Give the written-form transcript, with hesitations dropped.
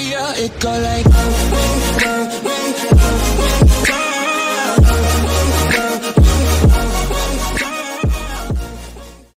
for you, it go like